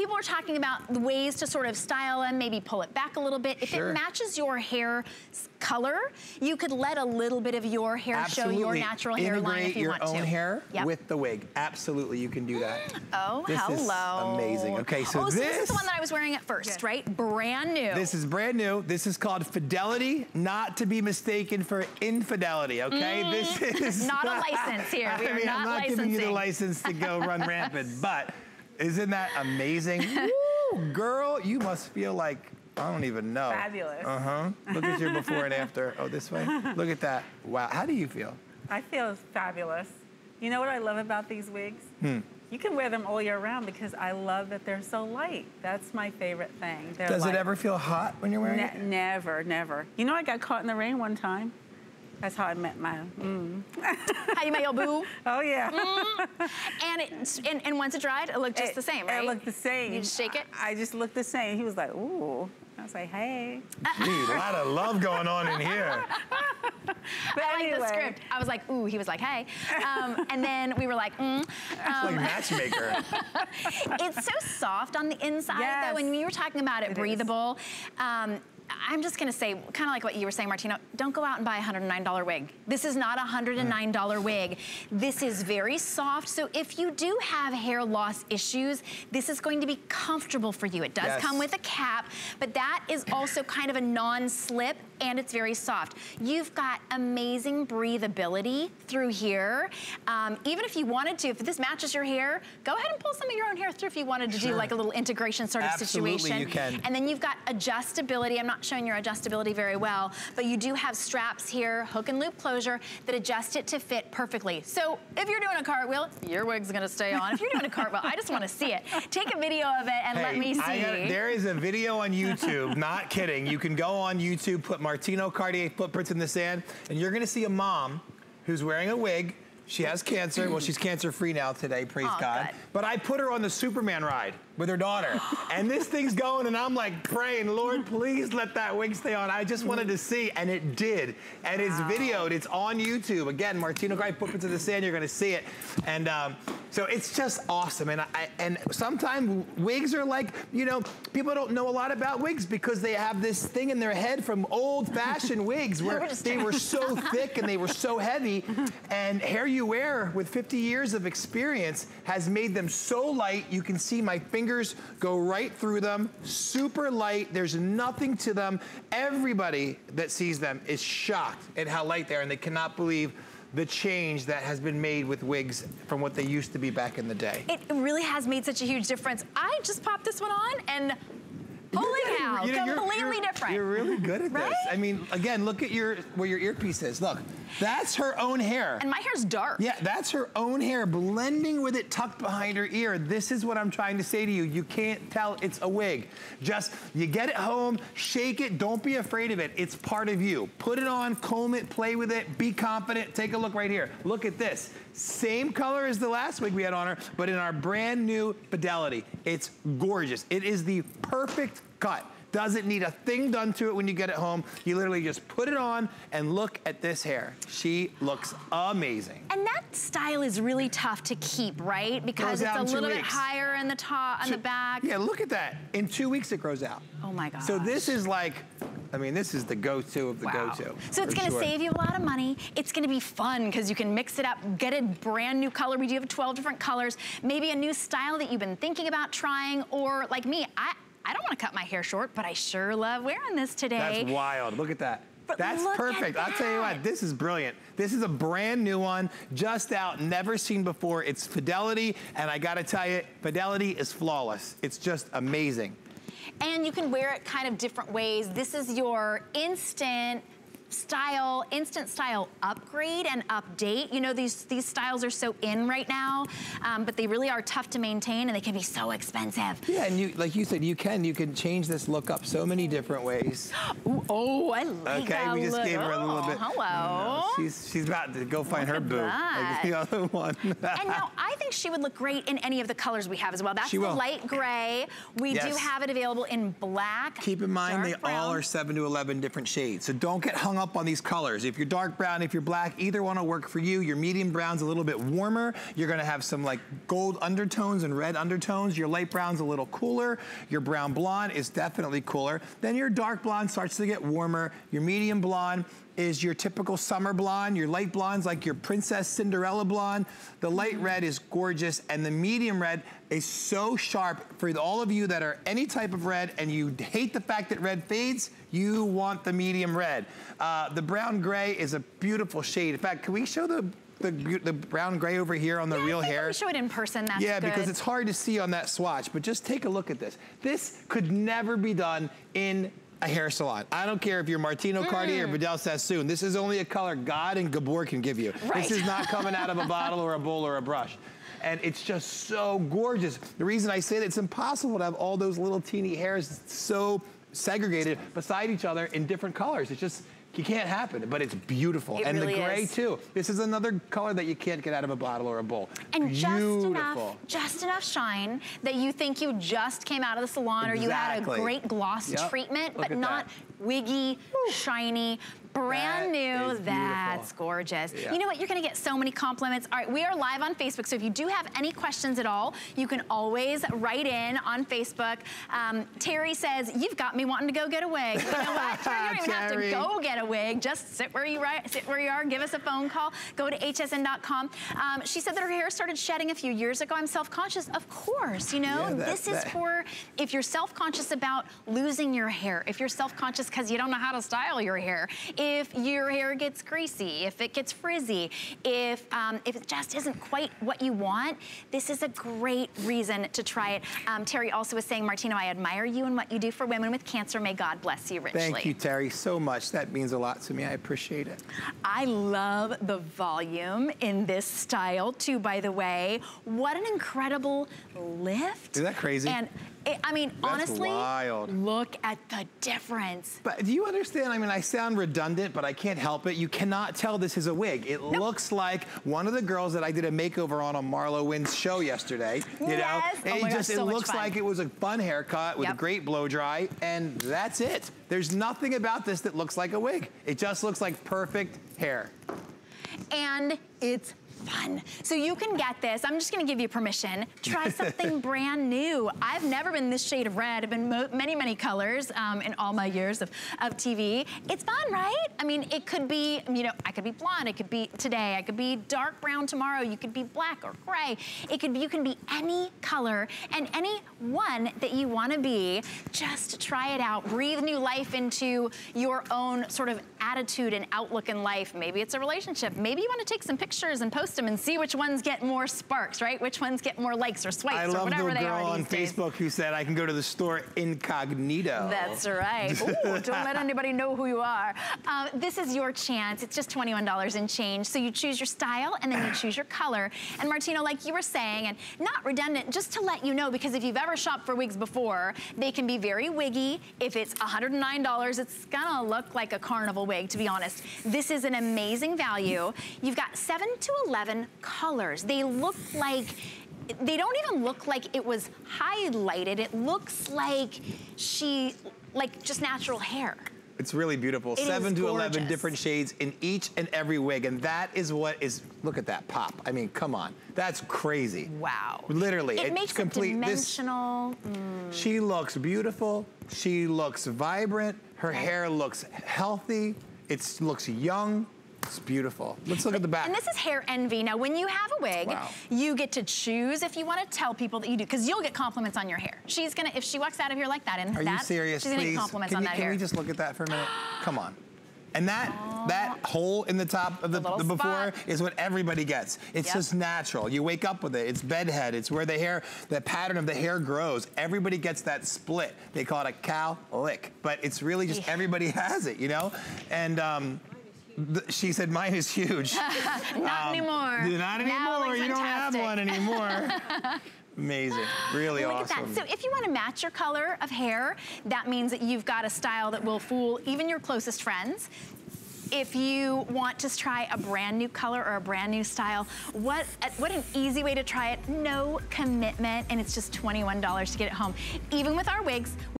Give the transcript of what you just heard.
People are talking about ways to sort of style and maybe pull it back a little bit. If it matches your hair color, you could let a little bit of your hair show your natural hairline if you want to. Integrate your own hair with the wig. Absolutely, you can do that. Oh, hello. This is amazing. Okay, so this is the one that I was wearing at first, right? Brand new. This is brand new. This is called Fidelity, not to be mistaken for infidelity, okay? This is... not a license here. We are not licensing. I'm not giving you the license to go run rampant, but... Isn't that amazing? Woo, girl, you must feel like, I don't even know. Fabulous. Uh-huh. Look at your before and after. Oh, this way? Look at that. Wow. How do you feel? I feel fabulous. You know what I love about these wigs? You can wear them all year round because I love that they're so light. That's my favorite thing. They're light. Does it ever feel hot when you're wearing it? Never, never. You know, I got caught in the rain one time. That's how I met my, How you met your boo? Oh, yeah. And, and once it dried, it looked just the same, right? It looked the same. You just shake it? I just looked the same. He was like, ooh. I was like, hey. Dude, a lot of love going on in here. But I like the script. I was like, ooh. He was like, hey. And then we were like, It's like matchmaker. It's so soft on the inside, though. When you were talking about it breathable, I'm just gonna say, kind of like what you were saying, Martino, don't go out and buy a $109 wig. This is not a $109 wig. This is very soft, so if you do have hair loss issues, this is going to be comfortable for you. It does come with a cap, but that is also kind of a non-slip, and it's very soft. You've got amazing breathability through here. Even if you wanted to, if this matches your hair, go ahead and pull some of your own hair through if you wanted to do like a little integration sort of situation. You can. And then you've got adjustability. I'm not showing your adjustability very well, but you do have straps here, hook and loop closure that adjust it to fit perfectly. So if you're doing a cartwheel, your wig's gonna stay on. If you're doing a cartwheel, I just wanna see it. Take a video of it and let me see. There is a video on YouTube, not kidding. You can go on YouTube, put Martino Cartier footprints in the sand, and you're gonna see a mom who's wearing a wig. She has cancer. Well, she's cancer-free now today, praise God. But I put her on the Superman ride with her daughter. And this thing's going, and I'm like praying, Lord, please let that wig stay on. I just wanted to see, and it did. And it's videoed. It's on YouTube. Again, Martino Cartier footprints in the sand. You're going to see it. And so it's just awesome. And, and sometimes wigs are like, you know, people don't know a lot about wigs because they have this thing in their head from old-fashioned wigs where they were so thick and they were so heavy. And Hair You Wear, with 50 years of experience, has made them so light. You can see my fingers go right through them, super light. There's nothing to them. Everybody that sees them is shocked at how light they are, and they cannot believe the change that has been made with wigs from what they used to be back in the day. It really has made such a huge difference. I just popped this one on, and holy cow, completely different. You're really good at this. I mean, again, look at your where your earpiece is. Look, that's her own hair. And my hair's dark. Yeah, that's her own hair, blending with it tucked behind her ear. This is what I'm trying to say to you. You can't tell it's a wig. Just, you get it home, shake it, don't be afraid of it. It's part of you. Put it on, comb it, play with it, be confident. Take a look right here. Look at this. Same color as the last wig we had on her, but in our brand new Fidelity. It's gorgeous. It is the perfect cut. Doesn't need a thing done to it when you get it home. You literally just put it on and look at this hair. She looks amazing. And that style is really tough to keep, right? Because it's a little bit higher in the top, on the back. Yeah, look at that. In 2 weeks, it grows out. Oh my God. So this is like, I mean, this is the go-to of the go-to. So it's gonna save you a lot of money. It's gonna be fun because you can mix it up, get a brand new color. We do have 12 different colors. Maybe a new style that you've been thinking about trying, or like me, I don't want to cut my hair short, but I sure love wearing this today. That's wild. Look at that. But that's perfect. I'll tell you what, this is brilliant. This is a brand new one, just out, never seen before. It's Fidelity, and I got to tell you, Fidelity is flawless. It's just amazing. And you can wear it kind of different ways. This is your instant style upgrade and update. You know, these styles are so in right now, but they really are tough to maintain, and they can be so expensive. Yeah, and you, like you said, you can change this look up so many different ways. Ooh, oh, I like that. Okay, we just gave her a little bit. Hello. She's about to go find her boo. Like the other one. And now I think she would look great in any of the colors we have as well. That's the light gray. We do have it available in black. Keep in mind, they all are 7 to 11 different shades, so don't get hung up on these colors. If you're dark brown, if you're black, either one will work for you. Your medium brown's a little bit warmer. You're gonna have some like gold undertones and red undertones. Your light brown's a little cooler. Your brown blonde is definitely cooler. Then your dark blonde starts to get warmer. Your medium blonde is your typical summer blonde. Your light blonde's like your Princess Cinderella blonde. The light red is gorgeous, and the medium red is so sharp. For all of you that are any type of red and you hate the fact that red fades, you want the medium red. The brown gray is a beautiful shade. In fact, can we show the brown gray over here on the real hair? Let me show it in person, that's good. Because it's hard to see on that swatch, but just take a look at this. This could never be done in a hair salon. I don't care if you're Martino Cartier or Vidal Sassoon. This is only a color God and Gabor can give you. Right. This is not coming out of a bottle or a bowl or a brush. And it's just so gorgeous. The reason I say that, it's impossible to have all those little teeny hairs so segregated beside each other in different colors. It's just, you can't happen, but it's beautiful. It and really the gray is too. This is another color that you can't get out of a bottle or a bowl. And just enough shine that you think you just came out of the salon or you had a great gloss treatment, but not wiggy, shiny, brand new. That's gorgeous. Yeah. You know what? You're gonna get so many compliments. All right, we are live on Facebook, so if you do have any questions at all, you can always write in on Facebook. Terry says, you've got me wanting to go get a wig. You know what? Terry, you don't even have to go get a wig. Just sit where you are, give us a phone call, go to hsn.com. She said that her hair started shedding a few years ago. I'm self-conscious. Of course, you know, this is for if you're self-conscious about losing your hair, if you're self-conscious because you don't know how to style your hair, if your hair gets greasy, if it gets frizzy, if it just isn't quite what you want, this is a great reason to try it. Terry also was saying, Martino, I admire you and what you do for women with cancer. May God bless you richly. Thank you, Terry, so much. That means a lot to me. I appreciate it. I love the volume in this style too, by the way. What an incredible lift. Isn't that crazy? And I mean, honestly, look at the difference. But do you understand? I mean, I sound redundant, but I can't help it. You cannot tell this is a wig. It looks like one of the girls that I did a makeover on Marlo Wynn's show yesterday. You know? And it looks like it was a fun haircut with a great blow dry, and that's it. There's nothing about this that looks like a wig. It just looks like perfect hair. And it's fun. So you can get this. I'm just gonna give you permission. Try something brand new. I've never been this shade of red. I've been many colors in all my years of TV. It's fun, right? I mean, it could be, you know, I could be blonde. It could be today. I could be dark brown tomorrow. You could be black or gray. It could be, you can be any color and any one that you wanna be. Just try it out. Breathe new life into your own sort of attitude and outlook in life. Maybe it's a relationship. Maybe you wanna take some pictures and post them and see which ones get more sparks, right? Which ones get more likes or swipes or whatever they are. I love the girl on Facebook who said, I can go to the store incognito. That's right. Ooh, don't let anybody know who you are. This is your chance. It's just $21 and change. So you choose your style and then you choose your color. And Martino, like you were saying, and not redundant, just to let you know, because if you've ever shopped for wigs before, they can be very wiggy. If it's $109, it's gonna look like a carnival wig, to be honest. This is an amazing value. You've got 7 to 11 colors. They look like, they don't even look like it was highlighted. It looks like she, like just natural hair. It's really beautiful. 7 to 11 different shades in each and every wig. And that is what is, look at that pop. I mean, come on. That's crazy. Wow. Literally. It makes it dimensional. She looks beautiful. She looks vibrant. Her hair looks healthy. It looks young. It's beautiful. Let's look at the back. And this is hair envy. Now, when you have a wig, you get to choose if you want to tell people that you do, because you'll get compliments on your hair. She's gonna, if she walks out of here like that, and she's gonna get compliments on that hair. Can we just look at that for a minute? Come on. And that hole in the top of the before is what everybody gets. It's just natural. You wake up with it. It's bedhead. It's where the hair, the pattern of the hair grows. Everybody gets that split. They call it a cowlick, but it's really just everybody has it, you know. And she said, mine is huge. Not anymore. Not anymore. You don't have one anymore. Amazing. Really awesome. Look at that. So if you want to match your color of hair, that means that you've got a style that will fool even your closest friends. If you want to try a brand new color or a brand new style, what an easy way to try it. No commitment. And it's just $21 to get it home. Even with our wigs,